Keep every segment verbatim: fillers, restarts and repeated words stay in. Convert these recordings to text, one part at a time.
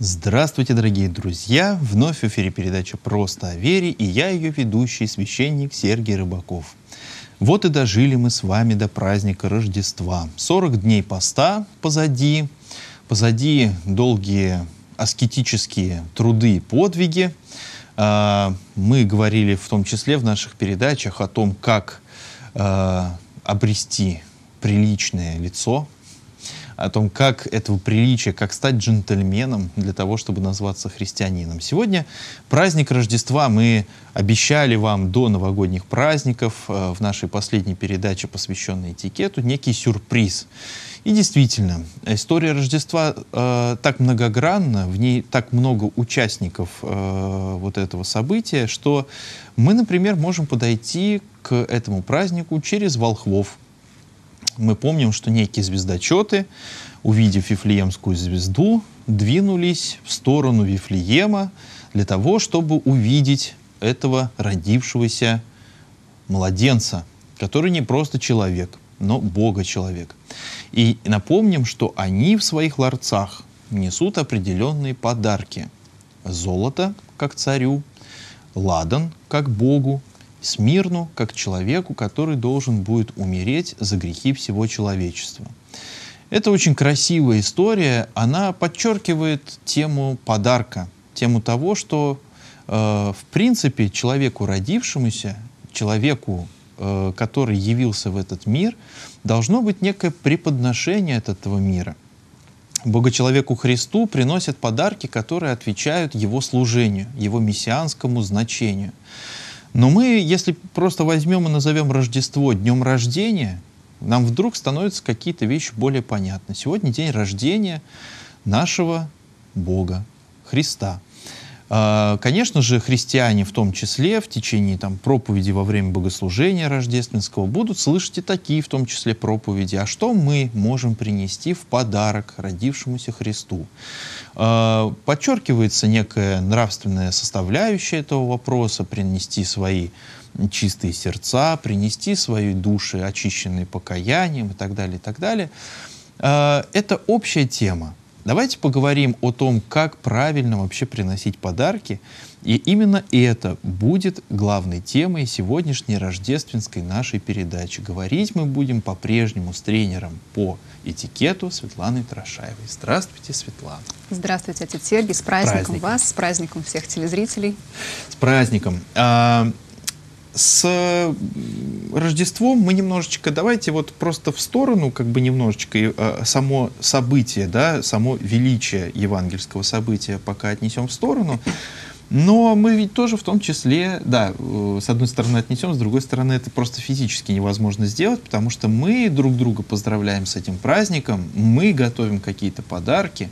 Здравствуйте, дорогие друзья! Вновь в эфире передача «Просто о вере», и я ее ведущий, священник Сергей Рыбаков. Вот и дожили мы с вами до праздника Рождества. сорок дней поста позади, позади долгие аскетические труды и подвиги. Мы говорили в том числе в наших передачах о том, как обрести приличное лицо, о том, как этого приличия, как стать джентльменом для того, чтобы назваться христианином. Сегодня праздник Рождества. Мы обещали вам до новогодних праздников в нашей последней передаче, посвященной этикету, некий сюрприз. И действительно, история Рождества э, так многогранна, в ней так много участников э, вот этого события, что мы, например, можем подойти к этому празднику через волхвов. Мы помним, что некие звездочеты, увидев Вифлеемскую звезду, двинулись в сторону Вифлеема для того, чтобы увидеть этого родившегося младенца, который не просто человек, но Бога-человек. И напомним, что они в своих ларцах несут определенные подарки. Золото, как царю, ладан, как Богу, смирну, как человеку, который должен будет умереть за грехи всего человечества. Это очень красивая история, она подчеркивает тему подарка, тему того, что э, в принципе человеку родившемуся, человеку, э, который явился в этот мир, должно быть некое преподношение от этого мира. Богочеловеку Христу приносят подарки, которые отвечают его служению, его мессианскому значению. Но мы, если просто возьмем и назовем Рождество днем рождения, нам вдруг становятся какие-то вещи более понятны. Сегодня день рождения нашего Бога, Христа. Конечно же, христиане в том числе в течение там, проповеди во время богослужения рождественского будут слышать и такие в том числе проповеди. А что мы можем принести в подарок родившемуся Христу? Подчеркивается некая нравственная составляющая этого вопроса: принести свои чистые сердца, принести свои души, очищенные покаянием и так далее, и так далее. Это общая тема. Давайте поговорим о том, как правильно вообще приносить подарки. И именно это будет главной темой сегодняшней рождественской нашей передачи. Говорить мы будем по-прежнему с тренером по этикету Светланой Трошаевой. Здравствуйте, Светлана. Здравствуйте, отец Сергей. С праздником, праздником вас, с праздником всех телезрителей. С праздником. С Рождеством мы немножечко, давайте вот просто в сторону, как бы немножечко само событие, да, само величие евангельского события пока отнесем в сторону. Но мы ведь тоже в том числе, да, с одной стороны отнесем, с другой стороны это просто физически невозможно сделать, потому что мы друг друга поздравляем с этим праздником, мы готовим какие-то подарки.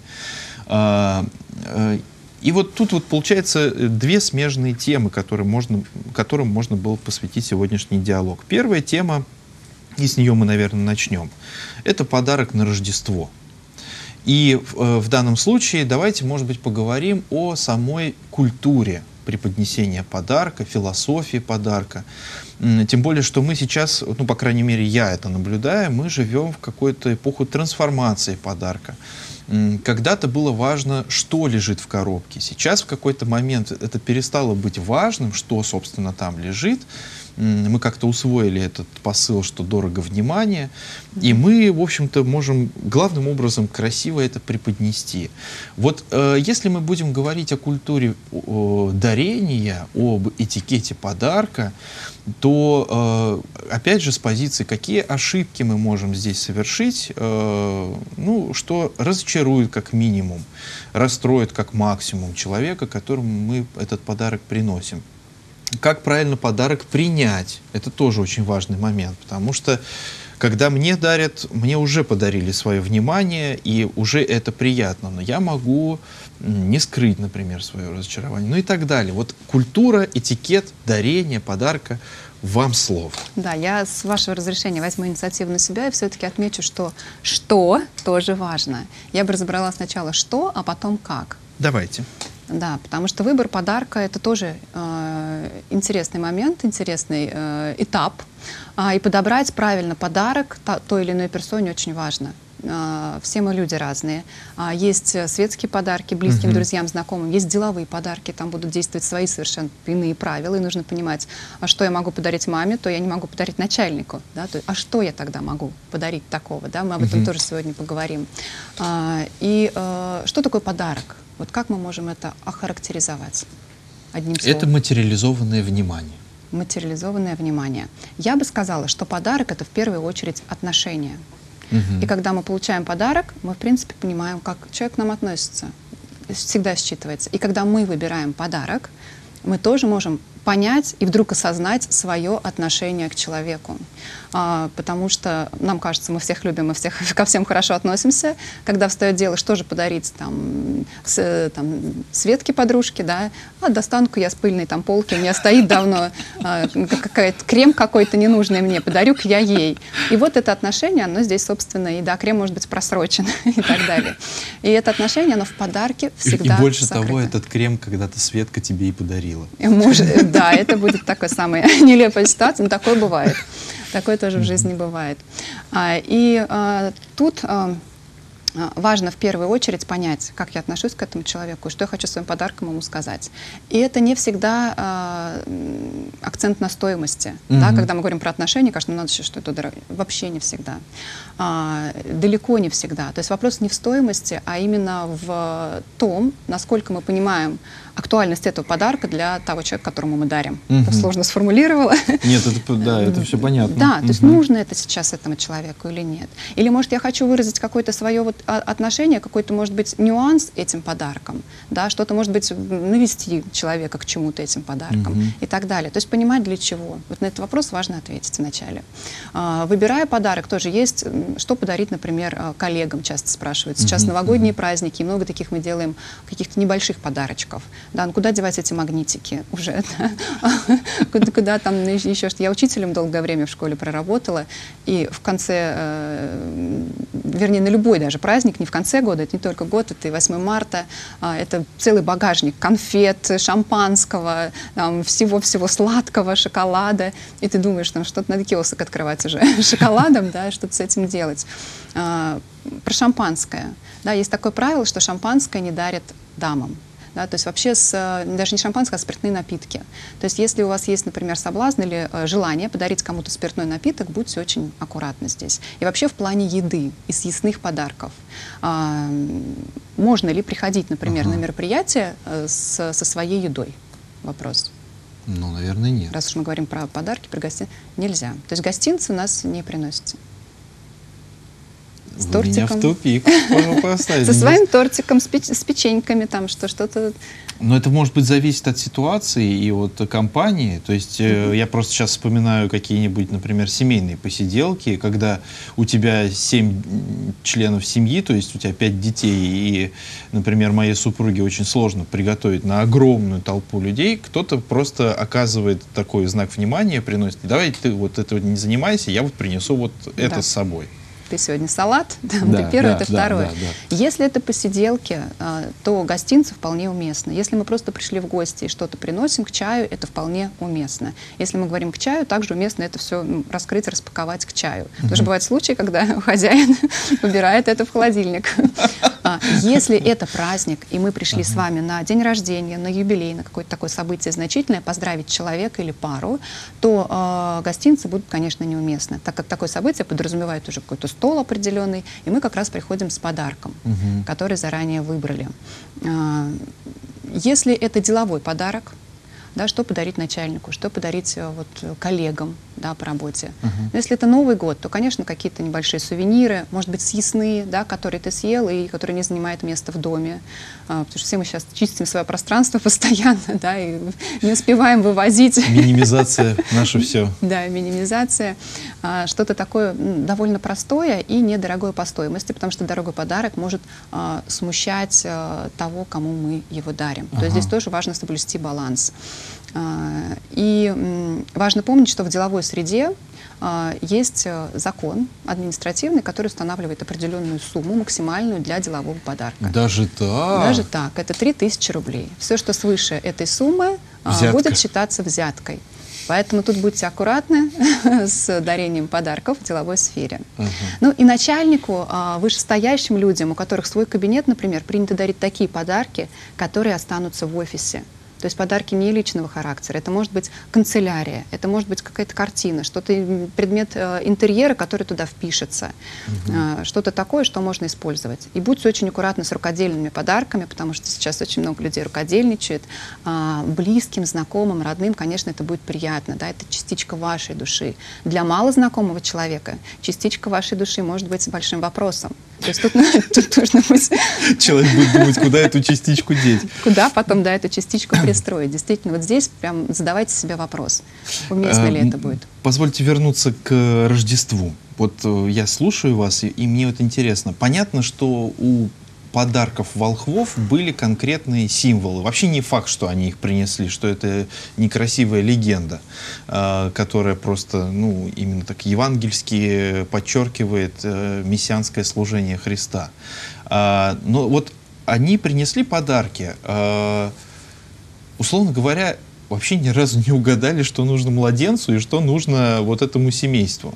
И вот тут вот получается две смежные темы, которые можно, которым можно было посвятить сегодняшний диалог. Первая тема, и с нее мы, наверное, начнем, это подарок на Рождество. И э, в данном случае давайте, может быть, поговорим о самой культуре преподнесения подарка, философии подарка. Тем более, что мы сейчас, ну, по крайней мере, я это наблюдаю, мы живем в какую-то эпоху трансформации подарка. Когда-то было важно, что лежит в коробке. Сейчас в какой-то момент это перестало быть важным, что, собственно, там лежит. Мы как-то усвоили этот посыл, что дорого внимание. И мы, в общем-то, можем главным образом красиво это преподнести. Вот э, если мы будем говорить о культуре э, дарения, об этикете подарка, то, э, опять же, с позиции, какие ошибки мы можем здесь совершить, э, ну, что разочарует как минимум, расстроит как максимум человека, которому мы этот подарок приносим. Как правильно подарок принять? Это тоже очень важный момент, потому что когда мне дарят, мне уже подарили свое внимание, и уже это приятно, но я могу не скрыть, например, свое разочарование, ну и так далее. Вот культура, этикет, дарение, подарка. Вам слово. Да, я с вашего разрешения возьму инициативу на себя и все-таки отмечу, что «что» тоже важно. Я бы разобрала сначала «что», а потом «как». Давайте. Да, потому что выбор подарка — это тоже э, интересный момент, интересный э, этап. А, и подобрать правильно подарок та, той или иной персоне очень важно. все мы люди разные. Есть светские подарки близким, угу. друзьям, знакомым, есть деловые подарки, там будут действовать свои совершенно иные правила, и нужно понимать, что я могу подарить маме, то я не могу подарить начальнику. Да? То, а что я тогда могу подарить такого? Да? Мы об этом угу. тоже сегодня поговорим. И что такое подарок? Вот как мы можем это охарактеризовать? Одним словом. Это материализованное внимание. Материализованное внимание. Я бы сказала, что подарок — это в первую очередь отношения. Угу. И когда мы получаем подарок, мы, в принципе, понимаем, как человек к нам относится. Всегда считывается. И когда мы выбираем подарок, мы тоже можем понять и вдруг осознать свое отношение к человеку. А, потому что нам кажется, мы всех любим, мы всех, ко всем хорошо относимся. Когда встает дело, что же подарить там, с, там, Светке подружке, да? А достану-ка я с пыльной там, полки, у меня стоит давно а, какая-то, крем какой-то ненужный мне, подарю-ка я ей. И вот это отношение, оно здесь, собственно, и да, крем может быть просрочен и так далее. И это отношение, оно в подарке всегда. И больше сокрыто. Того, этот крем когда-то Светка тебе и подарила. Может, да, это будет такая самая нелепая ситуация, но такое бывает. Такое тоже в жизни бывает. И тут важно в первую очередь понять, как я отношусь к этому человеку, что я хочу своим подарком ему сказать. И это не всегда акцент на стоимости. Mm-hmm. Да? Когда мы говорим про отношения, конечно, надо еще что-то дорого. Вообще не всегда. Далеко не всегда. То есть вопрос не в стоимости, а именно в том, насколько мы понимаем актуальность этого подарка для того человека, которому мы дарим. Угу. Это сложно сформулировала. Нет, это, да, это все понятно. Да, угу. То есть нужно это сейчас этому человеку или нет? Или, может, я хочу выразить какое-то свое вот отношение, какой-то, может быть, нюанс этим подарком, да, что-то, может быть, навести человека к чему-то этим подарком, угу. и так далее. То есть понимать, для чего. Вот на этот вопрос важно ответить вначале. Выбирая подарок, тоже есть, что подарить, например, коллегам, часто спрашивают. Сейчас угу. новогодние угу. праздники, и много таких мы делаем, каких-то небольших подарочков. Да, ну куда девать эти магнитики уже? Да? куда, куда там еще что? Я учителем долгое время в школе проработала, и в конце, э, вернее, на любой даже праздник, не в конце года, это не только год, это и восьмое марта, э, это целый багажник конфет, шампанского, всего-всего сладкого, шоколада, и ты думаешь, там что-то надо киосок открывать уже шоколадом, да, что-то с этим делать. Э, про шампанское. Да, есть такое правило, что шампанское не дарят дамам. Да, то есть вообще с, даже не шампанское, а спиртные напитки. То есть если у вас есть, например, соблазн или э, желание подарить кому-то спиртной напиток, будьте очень аккуратны здесь. И вообще в плане еды и съестных подарков. А, можно ли приходить, например, ага. на мероприятие э, с, со своей едой? Вопрос. Ну, наверное, нет. Раз уж мы говорим про подарки, про гостинцы, нельзя. То есть гостинцы у нас не приносятся. С Вы тортиком. Меня в тупик. Со своим тортиком, с, печ с печеньками, там что, что-то. Но это, может быть, зависит от ситуации и от компании. То есть mm-hmm. э, я просто сейчас вспоминаю какие-нибудь, например, семейные посиделки, когда у тебя семь членов семьи, то есть у тебя пять детей, и, например, моей супруге очень сложно приготовить на огромную толпу людей. Кто-то просто оказывает такой знак внимания, приносит. Давай ты вот этого не занимайся, я вот принесу вот это да. с собой. Ты сегодня салат, там, да, ты первый, да, ты второй. Да, да, да. Если это посиделки, то гостинцы вполне уместно. Если мы просто пришли в гости и что-то приносим к чаю, это вполне уместно. Если мы говорим к чаю, также уместно это все раскрыть, распаковать к чаю. Mm-hmm. Потому что бывают случаи, когда хозяин убирает это в холодильник. Если это праздник, и мы пришли с вами на день рождения, на юбилей, на какое-то такое событие значительное, поздравить человека или пару, то гостинцы будут, конечно, неуместны, так как такое событие подразумевает уже какой-то стол определенный, и мы как раз приходим с подарком, угу. который заранее выбрали. Если это деловой подарок, да, что подарить начальнику, что подарить вот, коллегам, да, по работе. Uh-huh. Но если это Новый год, то, конечно, какие-то небольшие сувениры, может быть, съестные, да, которые ты съел и которые не занимают места в доме. А, потому что все мы сейчас чистим свое пространство постоянно, да, и не успеваем вывозить. Минимизация — наше все. Да, минимизация. А, что-то такое довольно простое и недорогое по стоимости, потому что дорогой подарок может а, смущать а, того, кому мы его дарим. Uh-huh. То есть здесь тоже важно соблюсти баланс. И важно помнить, что в деловой среде есть закон административный, который устанавливает определенную сумму максимальную для делового подарка. Даже так? Даже так. Это три тысячи рублей. Все, что свыше этой суммы, Взятка. Будет считаться взяткой. Поэтому тут будьте аккуратны с дарением подарков в деловой сфере. Угу. Ну и начальнику, вышестоящим людям, у которых свой кабинет, например, принято дарить такие подарки, которые останутся в офисе. То есть подарки не личного характера. Это может быть канцелярия, это может быть какая-то картина, что-то, предмет интерьера, который туда впишется. Угу. Что-то такое, что можно использовать. И будьте очень аккуратны с рукодельными подарками, потому что сейчас очень много людей рукодельничает. Близким, знакомым, родным, конечно, это будет приятно. Да? Это частичка вашей души. Для малознакомого человека частичка вашей души может быть с большим вопросом. То есть тут, тут нужно быть... Человек будет думать, куда эту частичку деть. Куда потом, да, эту частичку пристроить. Действительно, вот здесь прям задавайте себе вопрос, уместно а, ли это будет. Позвольте вернуться к Рождеству. Вот я слушаю вас, и, и мне вот интересно. Понятно, что у подарков волхвов были конкретные символы. Вообще не факт, что они их принесли, что это некрасивая легенда, которая просто, ну, именно так евангельски подчеркивает мессианское служение Христа. Но вот они принесли подарки. Условно говоря, вообще ни разу не угадали, что нужно младенцу и что нужно вот этому семейству.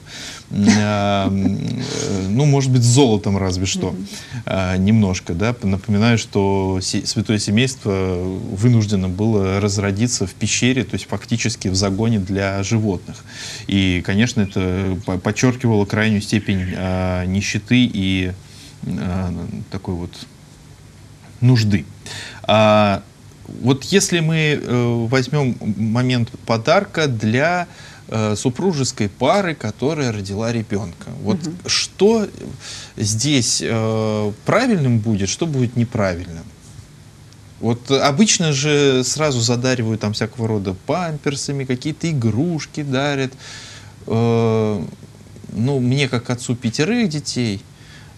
Ну, может быть, с золотом разве что. Немножко, да. Напоминаю, что святое семейство вынуждено было разродиться в пещере, то есть фактически в загоне для животных. И, конечно, это подчеркивало крайнюю степень нищеты и такой вот нужды. Вот если мы э, возьмем момент подарка для э, супружеской пары, которая родила ребенка, вот угу. что здесь э, правильным будет, что будет неправильным? Вот обычно же сразу задаривают там всякого рода памперсами, какие-то игрушки дарят. Э, ну, мне как отцу пятерых детей,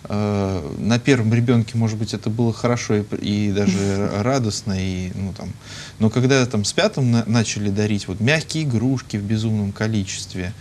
на первом ребенке, может быть, это было хорошо и, и даже радостно, и, ну, там. Но когда там с пятым на, начали дарить вот мягкие игрушки в безумном количестве.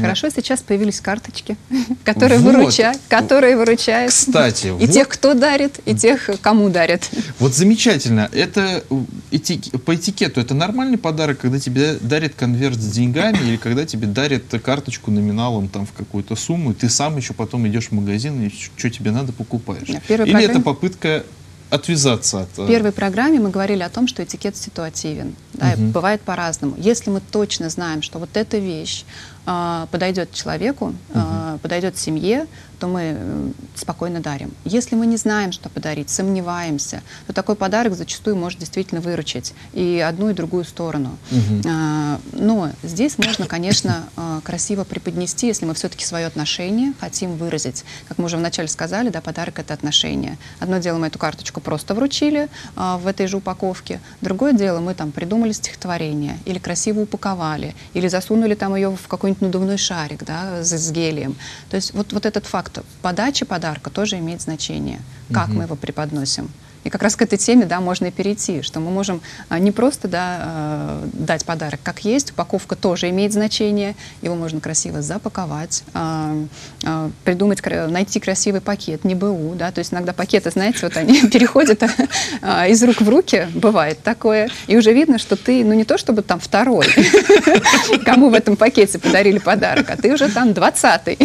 Хорошо, сейчас появились карточки, которые, вот. выручают, которые выручают Кстати, и вот. тех, кто дарит, и тех, кому дарит. Вот замечательно. Это этик... по этикету это нормальный подарок, когда тебе дарят конверт с деньгами или когда тебе дарят карточку номиналом там, в какую-то сумму, и ты сам еще потом идешь в магазин и что тебе надо покупаешь. Или программе... это попытка... отвязаться от... В первой программе мы говорили о том, что этикет ситуативен. Да, угу. Бывает по-разному. Если мы точно знаем, что вот эта вещь э, подойдет человеку, угу. э, подойдет семье, то мы э, спокойно дарим. Если мы не знаем, что подарить, сомневаемся, то такой подарок зачастую может действительно выручить и одну, и другую сторону. Угу. Э, но здесь можно, конечно, э, красиво преподнести, если мы все-таки свое отношение хотим выразить. Как мы уже вначале сказали, да, подарок — это отношение. Одно дело, мы эту карточку просто вручили а, в этой же упаковке. Другое дело, мы там придумали стихотворение, или красиво упаковали, или засунули там ее в какой-нибудь надувной шарик, да, с, с гелием. То есть вот, вот этот факт подачи подарка тоже имеет значение, как [S2] Угу. [S1] Мы его преподносим. И как раз к этой теме, да, можно и перейти, что мы можем не просто, да, дать подарок как есть, упаковка тоже имеет значение, его можно красиво запаковать, придумать, найти красивый пакет, не БУ, да, то есть иногда пакеты, знаете, вот они переходят из рук в руки, бывает такое, и уже видно, что ты, ну не то чтобы там второй, кому в этом пакете подарили подарок, а ты уже там двадцатый.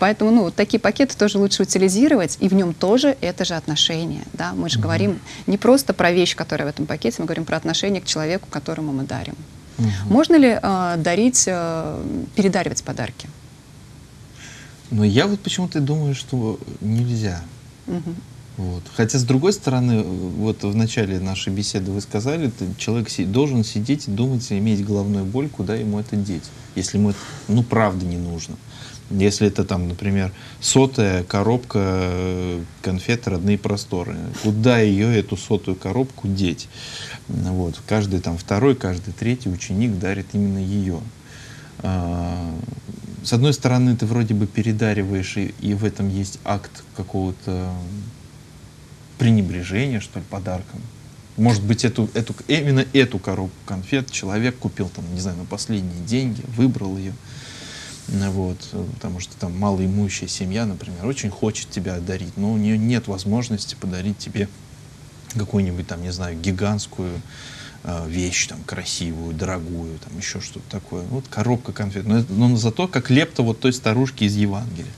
Поэтому, ну, такие пакеты тоже лучше утилизировать, и в нем тоже это же отношение, да. Мы же говорим не просто про вещь, которая в этом пакете, мы говорим про отношение к человеку, которому мы дарим. Угу. Можно ли э, дарить, э, передаривать подарки? Ну, я вот почему-то думаю, что нельзя. Угу. Вот. Хотя, с другой стороны, вот в начале нашей беседы вы сказали, человек должен сидеть и думать, и иметь головную боль, куда ему это деть, если ему это, ну, правда не нужно. Если это там, например, сотая коробка конфет «Родные просторы», куда ее, эту сотую коробку, деть? Вот. Каждый там второй, каждый третий ученик дарит именно ее. С одной стороны, ты вроде бы передариваешь, и, и в этом есть акт какого-то пренебрежения, что ли, подарком. Может быть, эту, эту, именно эту коробку конфет человек купил, там, не знаю, на последние деньги, выбрал ее. Вот, потому что там малоимущая семья, например, очень хочет тебя одарить, но у нее нет возможности подарить тебе какую-нибудь там, не знаю, гигантскую вещь, там, красивую, дорогую, там, еще что-то такое. Вот коробка конфет. Но, это, но зато как лепта вот той старушки из Евангелия.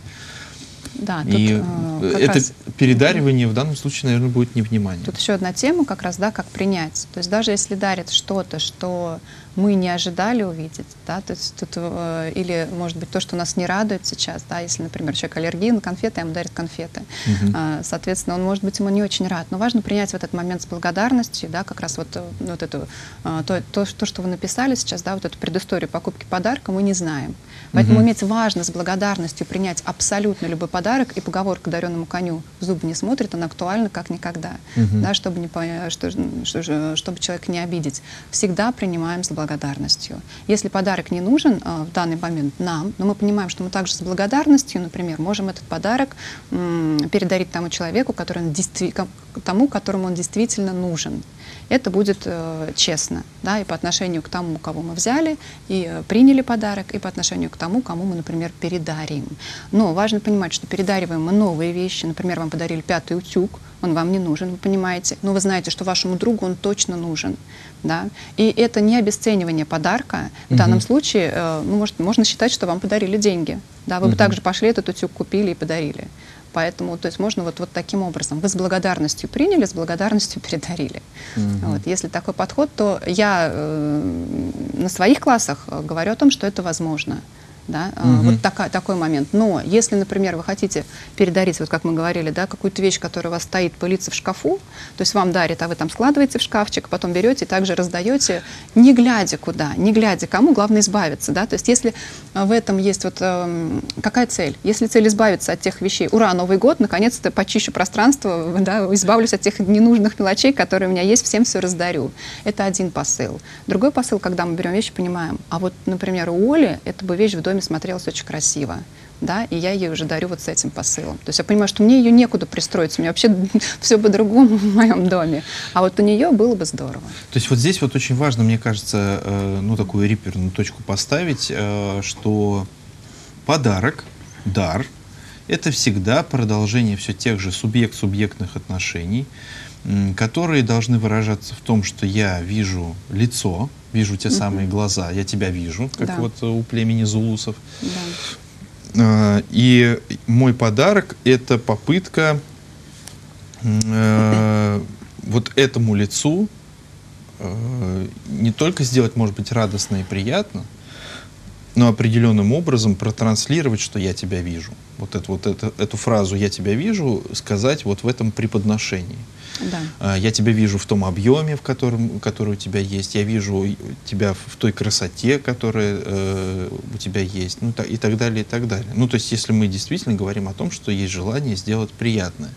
Да, тут, и э, это раз... передаривание в данном случае, наверное, будет невнимание. Тут еще одна тема, как раз, да, как принять. То есть даже если дарят что-то, что мы не ожидали увидеть, да, то есть тут, э, или, может быть, то, что нас не радует сейчас, да, если, например, человек аллергия на конфеты, ему дарят конфеты, угу. э, соответственно, он, может быть, ему не очень рад. Но важно принять в этот момент с благодарностью, да, как раз вот, вот эту, э, то, то, то, что вы написали сейчас, да, вот эту предысторию покупки подарка мы не знаем. Поэтому угу. уметь важно с благодарностью принять абсолютно любой подарок. И поговорка «дареному коню в зубы не смотрит», она актуальна как никогда, угу. да, чтобы, не, что, чтобы человека не обидеть. Всегда принимаем с благодарностью. Если подарок не нужен а, в данный момент нам, но мы понимаем, что мы также с благодарностью, например, можем этот подарок м, передарить тому человеку, который он тому, которому он действительно нужен. Это будет э, честно, да, и по отношению к тому, кого мы взяли и э, приняли подарок, и по отношению к тому, кому мы, например, передарим. Но важно понимать, что передариваем мы новые вещи. Например, вам подарили пятый утюг, он вам не нужен, вы понимаете, но вы знаете, что вашему другу он точно нужен, да. И это не обесценивание подарка. В угу. данном случае э, ну, может, можно считать, что вам подарили деньги, да, вы угу. бы также пошли этот утюг купили и подарили. Поэтому, то есть, можно вот, вот таким образом. Вы с благодарностью приняли, с благодарностью передарили. Mm-hmm. Вот, если такой подход, то я э, на своих классах говорю о том, что это возможно. Да? Mm-hmm. Вот такая, такой момент. Но если, например, вы хотите передарить, вот как мы говорили, да, какую-то вещь, которая у вас стоит, пылится в шкафу, то есть вам дарит, а вы там складываете в шкафчик, потом берете и также раздаете, не глядя куда, не глядя кому, главное избавиться. Да? То есть если в этом есть вот э, какая цель? Если цель избавиться от тех вещей, ура, Новый год, наконец-то почищу пространство, да, избавлюсь от тех ненужных мелочей, которые у меня есть, всем все раздарю. Это один посыл. Другой посыл, когда мы берем вещи, понимаем, а вот, например, у Оли это бы вещь в доме смотрелась очень красиво, да, и я ее уже дарю вот с этим посылом. То есть я понимаю, что мне ее некуда пристроить, у меня вообще все по-другому в моем доме, а вот у нее было бы здорово. То есть вот здесь вот очень важно, мне кажется, э, ну, такую реперную точку поставить, э, что подарок, дар, это всегда продолжение все тех же субъект-субъектных отношений, э, которые должны выражаться в том, что я вижу лицо, вижу те самые глаза, я тебя вижу, как да. вот у племени зулусов. Да. И мой подарок — это попытка э, вот этому лицу э, не только сделать, может быть, радостно и приятно, но определенным образом протранслировать, что я тебя вижу. Вот, это, вот это, эту фразу «я тебя вижу» сказать вот в этом преподношении. Да. Я тебя вижу в том объеме, в котором, который у тебя есть, я вижу тебя в той красоте, которая э, у тебя есть, ну, и так далее, и так далее. Ну, то есть, если мы действительно говорим о том, что есть желание сделать приятное.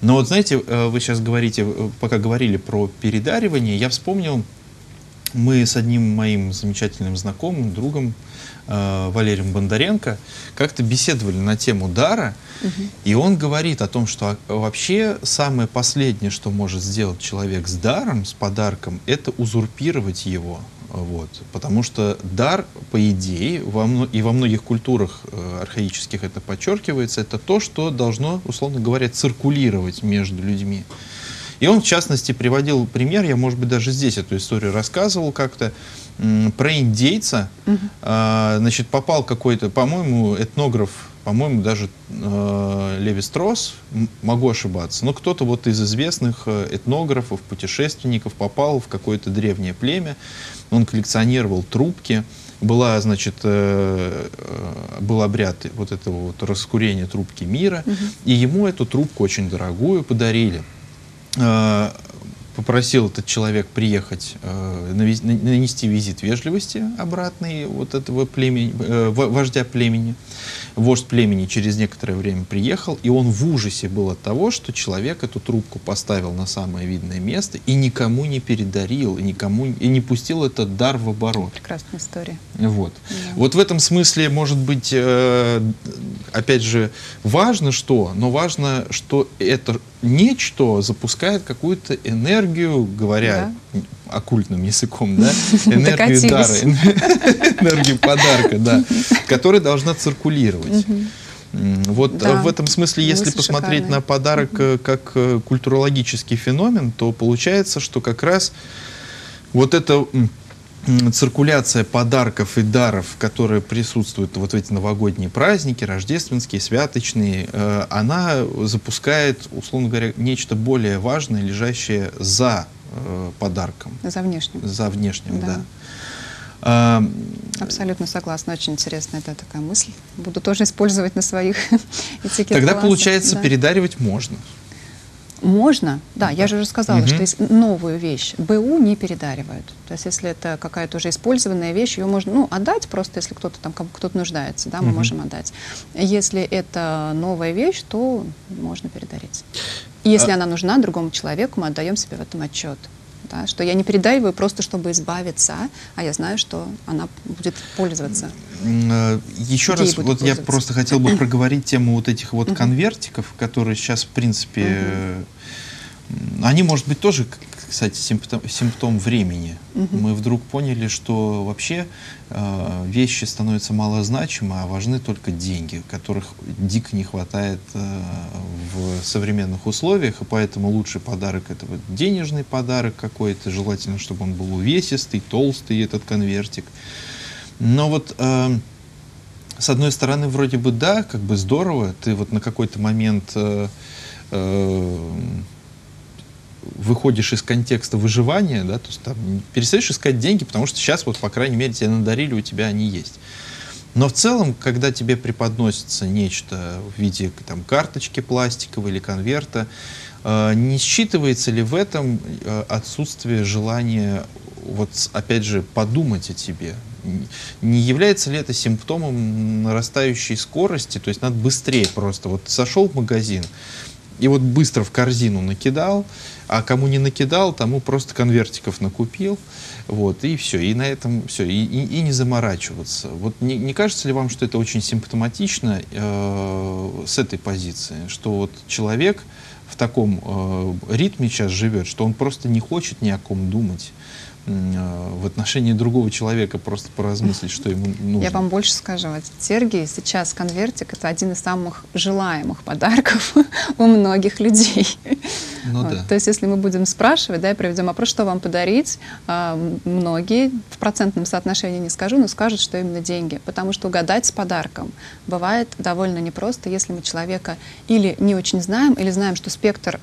Но вот, знаете, вы сейчас говорите, пока говорили про передаривание, я вспомнил, мы с одним моим замечательным знакомым, другом, э, Валерием Бондаренко, как-то беседовали на тему дара, угу. и он говорит о том, что вообще самое последнее, что может сделать человек с даром, с подарком, это узурпировать его. Вот. Потому что дар, по идее, во мно... и во многих культурах э, архаических это подчеркивается, это то, что должно, условно говоря, циркулировать между людьми. И он, в частности, приводил пример, я, может быть, даже здесь эту историю рассказывал как-то, про индейца. Угу. А, значит, попал какой-то, по-моему, этнограф, по-моему, даже э, Леви Стросс, могу ошибаться, но кто-то вот из известных этнографов, путешественников попал в какое-то древнее племя, он коллекционировал трубки. Была, значит, э, был обряд вот этого вот раскурения трубки мира, угу. и ему эту трубку очень дорогую подарили. Попросил этот человек приехать, нанести визит вежливости обратный вот этого племени, вождя племени. Вождь племени через некоторое время приехал, и он в ужасе был от того, что человек эту трубку поставил на самое видное место и никому не передарил, и никому и не пустил этот дар в оборот. Прекрасная история. Вот. Да. Вот в этом смысле, может быть, опять же, важно что, но важно, что это нечто запускает какую-то энергию, говоря да. оккультным языком, да? энергию дара, энергию подарка, да, которая должна циркулировать. Вот да. в этом смысле, если Мысли посмотреть шикарные. На подарок как культурологический феномен, то получается, что как раз вот эта циркуляция подарков и даров, которые присутствуют вот в эти новогодние праздники, рождественские, святочные, она запускает, условно говоря, нечто более важное, лежащее за подарком. За внешним. За внешним, да. да. Абсолютно согласна. Очень интересная это такая мысль. Буду тоже использовать на своих этикет-классах. Тогда, получается, да. передаривать можно. Можно, да, я же уже сказала, угу. что есть новую вещь. БУ не передаривают. То есть, если это какая-то уже использованная вещь, ее можно ну, отдать просто, если кто-то там кто-то нуждается, да, мы угу. можем отдать. Если это новая вещь, то можно передарить. Если а... она нужна другому человеку, мы отдаем себе в этом отчет. Да, что я не передариваю просто, чтобы избавиться, а я знаю, что она будет пользоваться. Еще раз, вот я просто хотел бы проговорить тему вот этих вот конвертиков, которые сейчас, в принципе, они, может быть, тоже, кстати, симптом, симптом времени. Мы вдруг поняли, что вообще вещи становятся малозначимы, а важны только деньги, которых дико не хватает в современных условиях, и поэтому лучший подарок — это вот денежный подарок какой-то, желательно, чтобы он был увесистый, толстый, этот конвертик. Но вот с одной стороны, вроде бы да, как бы здорово, ты вот на какой-то момент выходишь из контекста выживания, да, то есть там перестаешь искать деньги, потому что сейчас вот, по крайней мере, тебе надарили, у тебя они есть. Но в целом, когда тебе преподносится нечто в виде там карточки пластиковой или конверта, э, не считывается ли в этом отсутствие желания, вот опять же, подумать о тебе? Не является ли это симптомом нарастающей скорости? То есть надо быстрее просто. Вот сошел в магазин, и вот быстро в корзину накидал, а кому не накидал, тому просто конвертиков накупил, вот, и все, и на этом все, и, и, и не заморачиваться. Вот не, не кажется ли вам, что это очень симптоматично э, с этой позиции, что вот человек в таком э, ритме сейчас живет, что он просто не хочет ни о ком думать, в отношении другого человека просто поразмыслить, что ему нужно. Я вам больше скажу, Сергей, сейчас конвертик — это один из самых желаемых подарков у многих людей. Ну, вот. да. То есть, если мы будем спрашивать, да, и проведем опрос, что вам подарить, многие, в процентном соотношении не скажу, но скажут, что именно деньги. Потому что угадать с подарком бывает довольно непросто, если мы человека или не очень знаем, или знаем, что спектр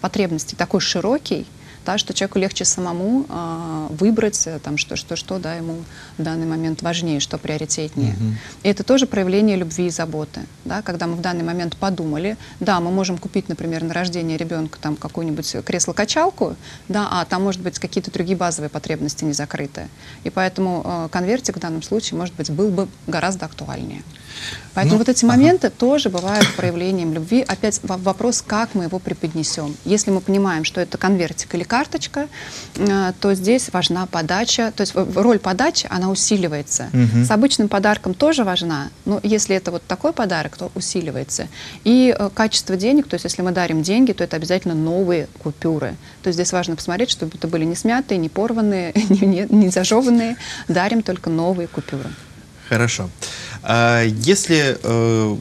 потребностей такой широкий, да, что человеку легче самому э, выбрать, там, что, что, что да, ему в данный момент важнее, что приоритетнее. Mm-hmm. И это тоже проявление любви и заботы. Да, когда мы в данный момент подумали, да, мы можем купить, например, на рождение ребенка там какую-нибудь кресло-качалку, да, а там, может быть, какие-то другие базовые потребности не закрыты. И поэтому э, конвертик в данном случае, может быть, был бы гораздо актуальнее. Поэтому ну, вот эти ага. моменты тоже бывают проявлением любви. Опять вопрос, как мы его преподнесем. Если мы понимаем, что это конвертик или карточка, то здесь важна подача, то есть роль подачи, она усиливается. Угу. С обычным подарком тоже важна, но если это вот такой подарок, то усиливается. И качество денег, то есть если мы дарим деньги, то это обязательно новые купюры. То есть здесь важно посмотреть, чтобы это были не смятые, не порванные, не, не зажеванные. Дарим только новые купюры. Хорошо. А если э,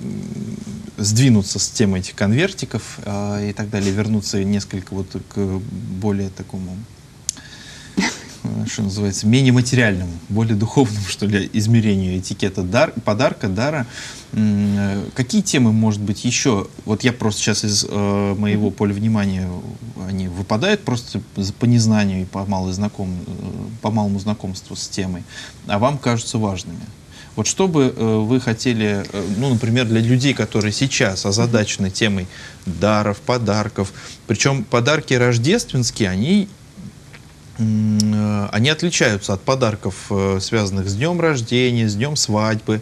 сдвинуться с темы этих конвертиков э, и так далее, вернуться несколько вот к более такому, что называется, менее материальному, более духовному, что ли, измерению этикета дар, подарка, дара, э, какие темы, может быть, еще? Вот я просто сейчас из э, моего поля внимания, они выпадают просто по незнанию и по, малой знаком, по малому знакомству с темой, а вам кажутся важными. Вот что бы э, вы хотели, э, ну, например, для людей, которые сейчас озадачены темой даров, подарков, причем подарки рождественские, они, э, они отличаются от подарков, э, связанных с днем рождения, с днем свадьбы.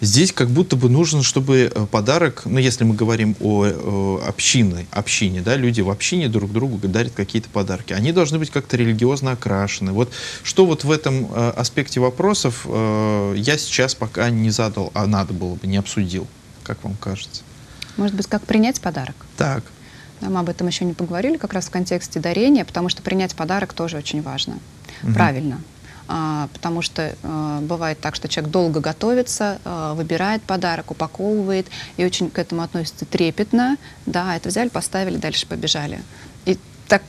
Здесь как будто бы нужен, чтобы подарок, ну, если мы говорим о э, общине, общине, да, люди в общине друг другу дарят какие-то подарки. Они должны быть как-то религиозно окрашены. Вот что вот в этом э, аспекте вопросов э, я сейчас пока не задал, а надо было бы, не обсудил, как вам кажется? Может быть, как принять подарок? Так. Да, мы об этом еще не поговорили, как раз в контексте дарения, потому что принять подарок тоже очень важно. Угу. Правильно. Потому что э, бывает так, что человек долго готовится, э, выбирает подарок, упаковывает и очень к этому относится трепетно. Да, это взяли, поставили, дальше побежали. И так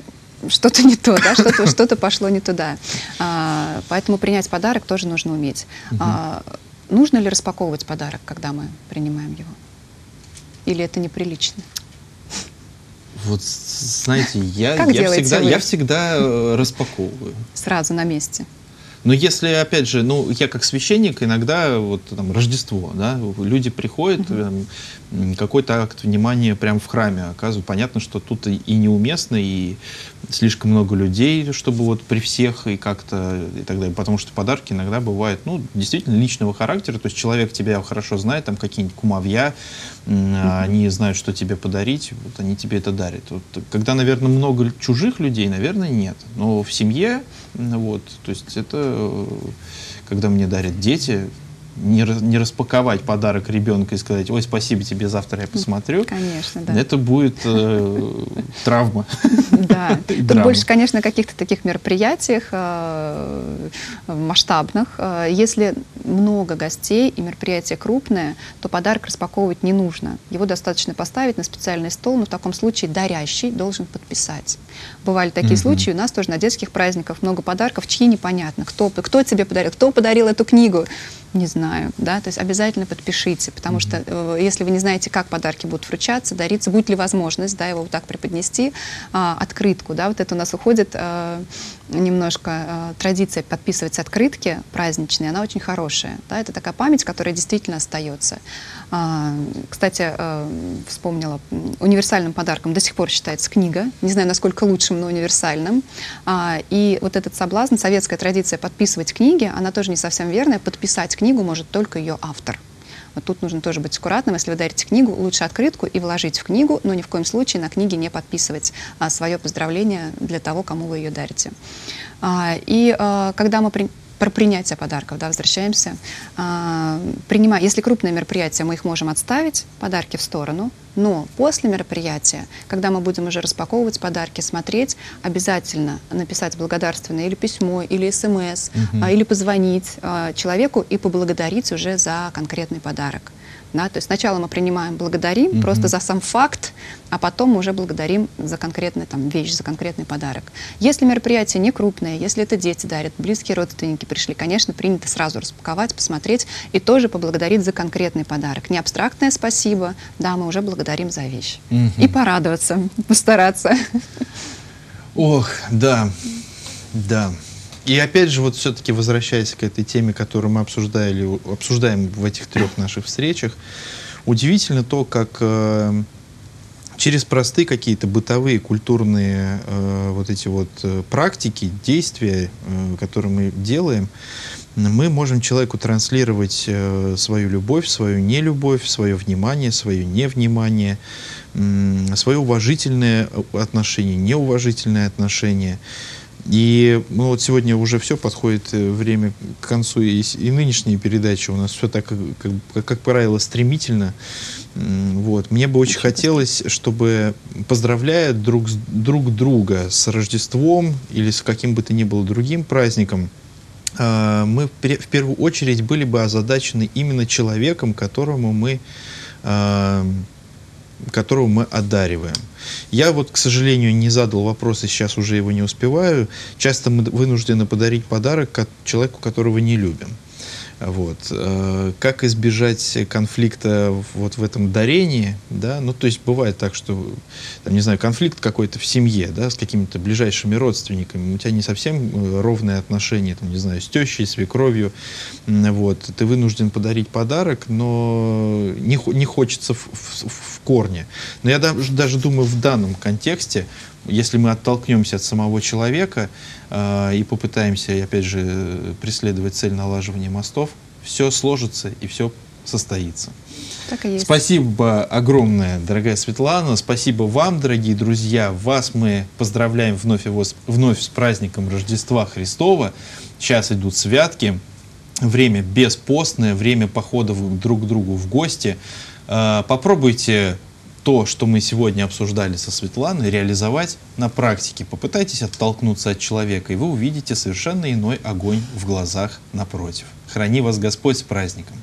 что-то не то, да, что-то, что-то пошло не туда. А, поэтому принять подарок тоже нужно уметь. Угу. А, нужно ли распаковывать подарок, когда мы принимаем его? Или это неприлично? Вот, знаете, я, я, всегда, я всегда распаковываю. Сразу на месте. Но если, опять же, ну, я как священник, иногда, вот, там, Рождество, да, люди приходят, mm-hmm. какой-то акт внимания прямо в храме оказывают. Понятно, что тут и неуместно, и слишком много людей, чтобы вот при всех и как-то, и так далее. Потому что подарки иногда бывают, ну, действительно личного характера, то есть человек тебя хорошо знает, там, какие-нибудь кумовья, mm-hmm. они знают, что тебе подарить, вот, они тебе это дарят. Вот, когда, наверное, много чужих людей, наверное, нет. Но в семье, вот, то есть это... Когда мне дарят дети, не, раз, не распаковать подарок ребенка и сказать: ой, спасибо тебе, завтра я посмотрю. Конечно, да. Это будет э, травма. Да. Тут больше, конечно, каких-то таких мероприятиях масштабных. Если много гостей и мероприятие крупное, то подарок распаковывать не нужно. Его достаточно поставить на специальный стол, но в таком случае дарящий должен подписать. Бывали такие случаи, у нас тоже на детских праздниках много подарков, чьи непонятно, кто, кто тебе подарил, кто подарил эту книгу. Не знаю, да, то есть обязательно подпишите, потому что э, если вы не знаете, как подарки будут вручаться, дариться, будет ли возможность, да, его вот так преподнести, э, открытку, да, вот это у нас уходит э, немножко э, традиция подписывать открытки праздничные, она очень хорошая, да, это такая память, которая действительно остается. Э, кстати, э, вспомнила, универсальным подарком до сих пор считается книга, не знаю, насколько лучшим, но универсальным, э, и вот этот соблазн, советская традиция подписывать книги, она тоже не совсем верная, подписать книгу книгу может только ее автор. Вот тут нужно тоже быть аккуратным. Если вы дарите книгу, лучше открытку и вложить в книгу, но ни в коем случае на книге не подписывать а, свое поздравление для того, кому вы ее дарите. А, и а, когда мы при... про принятие подарков, да, возвращаемся, а, принимая... если крупные мероприятия, мы их можем отставить, подарки в сторону, но после мероприятия, когда мы будем уже распаковывать подарки, смотреть, обязательно написать благодарственное или письмо, или смс, угу. а, или позвонить а, человеку и поблагодарить уже за конкретный подарок. Да? То есть сначала мы принимаем, благодарим угу. просто за сам факт, а потом мы уже благодарим за конкретную там, вещь, за конкретный подарок. Если мероприятие не крупное, если это дети дарят, близкие родственники пришли, конечно, принято сразу распаковать, посмотреть и тоже поблагодарить за конкретный подарок. Не абстрактное спасибо, да, мы уже благодарим. Благодарим за вещь. Угу. И порадоваться, постараться. Ох, да, да. И опять же, вот все-таки возвращаясь к этой теме, которую мы обсуждали, обсуждаем в этих трех наших встречах, удивительно то, как э, через простые какие-то бытовые, культурные э, вот эти вот практики, действия, э, которые мы делаем, мы можем человеку транслировать свою любовь, свою нелюбовь, свое внимание, свое невнимание, свое уважительное отношение, неуважительное отношение. И ну, вот сегодня уже все, подходит время к концу, и, и нынешние передачи у нас все так, как, как, как правило, стремительно. Вот. Мне бы очень хотелось, чтобы, поздравляя друг, друг друга с Рождеством или с каким бы то ни было другим праздником, мы в первую очередь были бы озадачены именно человеком, которому мы, которого мы одариваем. Я вот, к сожалению, не задал вопрос, и сейчас уже его не успеваю. Часто мы вынуждены подарить подарок человеку, которого не любим. Вот. Как избежать конфликта вот в этом дарении, да? Ну, то есть бывает так, что, там, не знаю, конфликт какой-то в семье, да, с какими-то ближайшими родственниками, у тебя не совсем ровные отношения, там, не знаю, с тещей, свекровью, вот. Ты вынужден подарить подарок, но не, не хочется в, в, в корне. Но я даже, даже думаю, в данном контексте, если мы оттолкнемся от самого человека э, и попытаемся, опять же, преследовать цель налаживания мостов, все сложится и все состоится. Так и есть. Спасибо огромное, дорогая Светлана. Спасибо вам, дорогие друзья. Вас мы поздравляем вновь, его, вновь с праздником Рождества Христова. Сейчас идут святки. Время беспостное, время походов друг к другу в гости. Э, попробуйте... то, что мы сегодня обсуждали со Светланой, реализовать на практике. Попытайтесь оттолкнуться от человека, и вы увидите совершенно иной огонь в глазах напротив. Храни вас Господь с праздником!